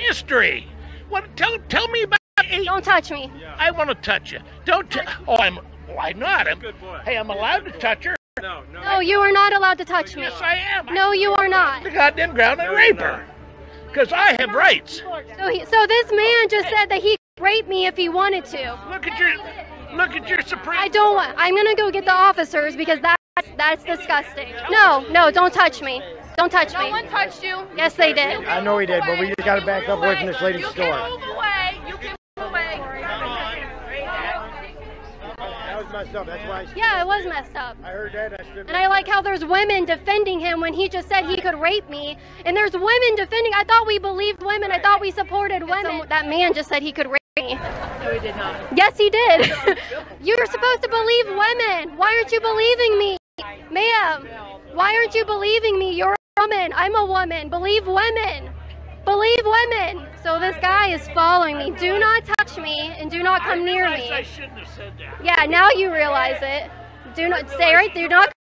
history. What? Tell me about it. Don't touch me. Yeah. I want to touch you. Don't. Why not? I'm allowed to touch her. No. No, you are not allowed to touch me. Yes, I am. No, you are not. The goddamn ground and rape her. Because I have rights. So this man just said that he could rape me if he wanted to. Look at your Supreme. I don't want. I'm gonna go get the officers because that's disgusting. No, don't touch me. Don't touch me. No one touched you. Yes, they did. I know he did, but we just gotta back up away from this lady's store. You can move away. You can move away. Messed up. That's why it was messed up. I heard that. And I like how there's women defending him when he just said he could rape me. And there's women defending. I thought we believed women. I thought we supported women. That man just said he could rape me. No, he did not. Yes, he did. You're supposed to believe women. Why aren't you believing me? Ma'am, why aren't you believing me? You're a woman. I'm a woman. Believe women. Believe women. So this guy is following me. Do not touch me and do not come near me. I shouldn't have said that. Yeah, now you realize it. Do not stay right there. Do not